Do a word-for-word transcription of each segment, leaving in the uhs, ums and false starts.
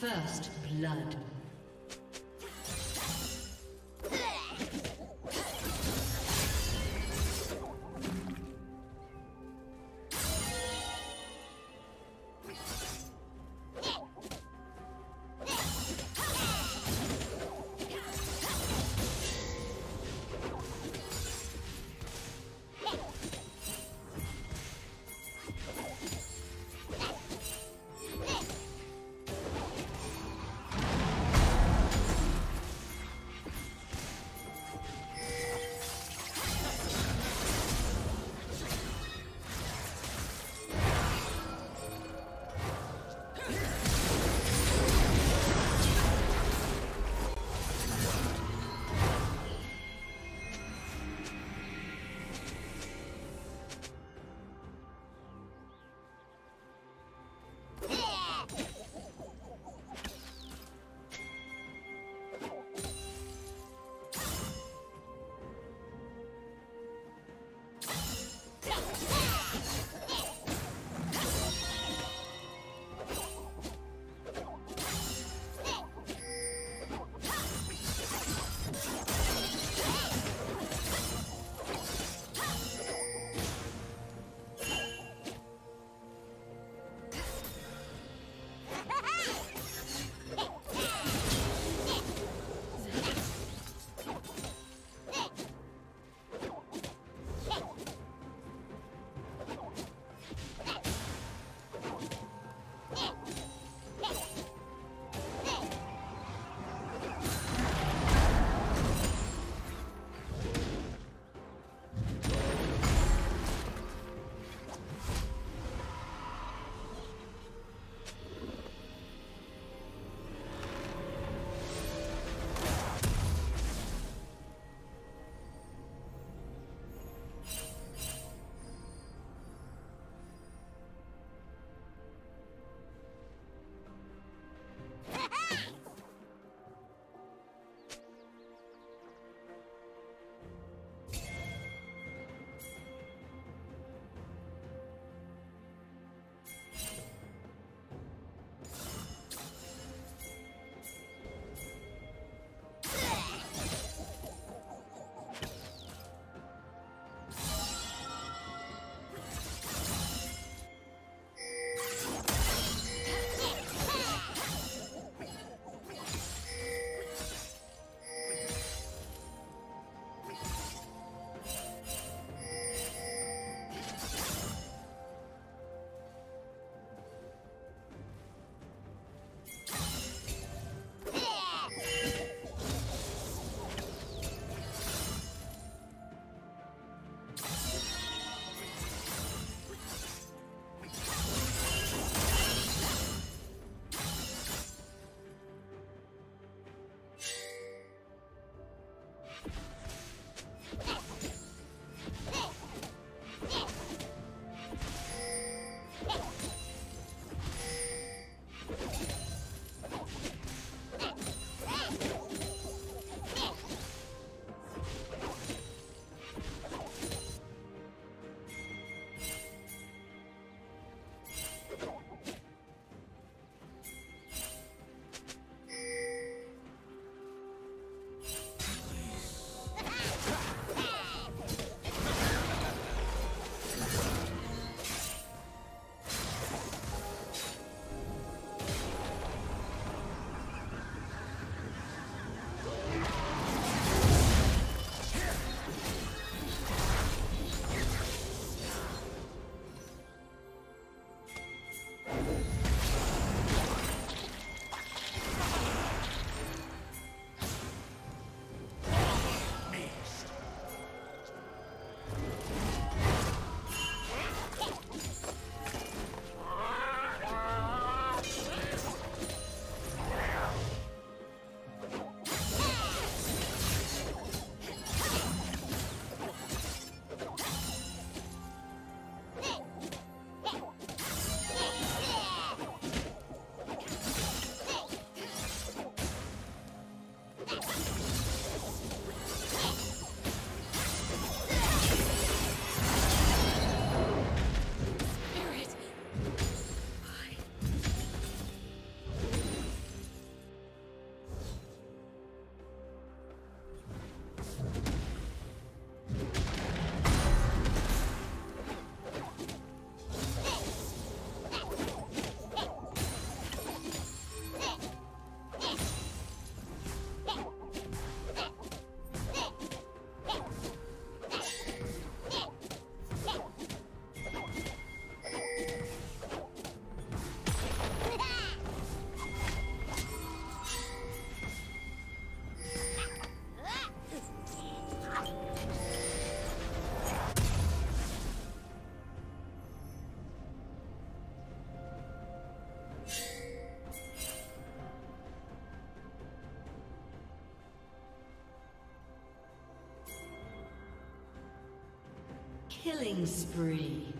First blood. Killing spree.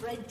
Red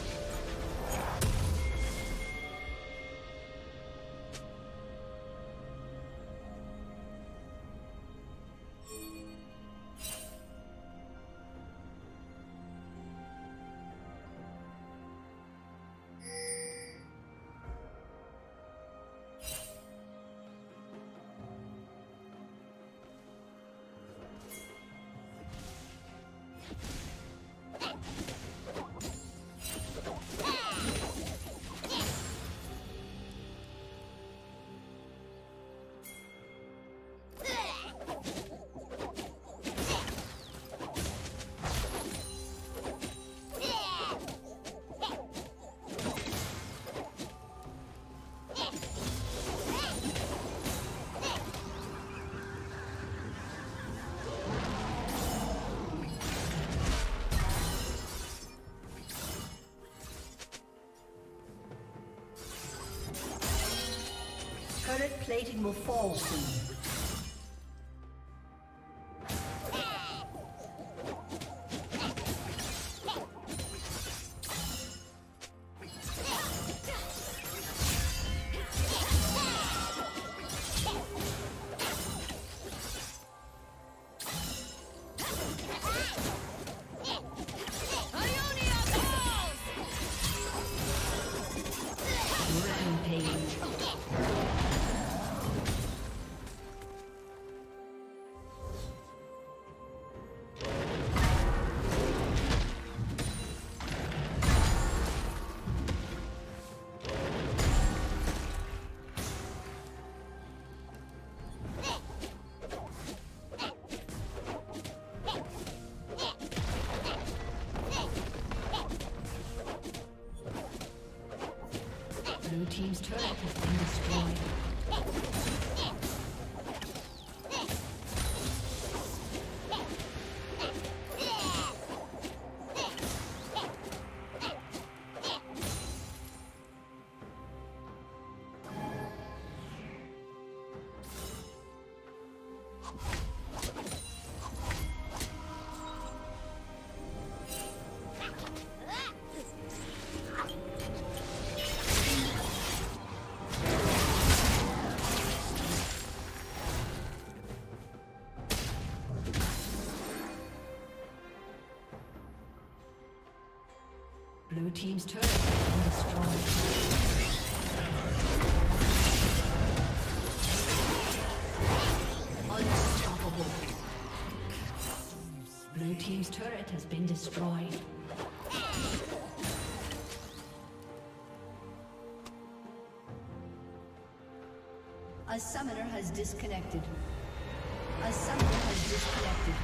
Turret plating will fall soon. team's turret has been destroyed. Blue team's turret has been destroyed. Unstoppable. Blue team's turret has been destroyed. A summoner has disconnected. A summoner has disconnected.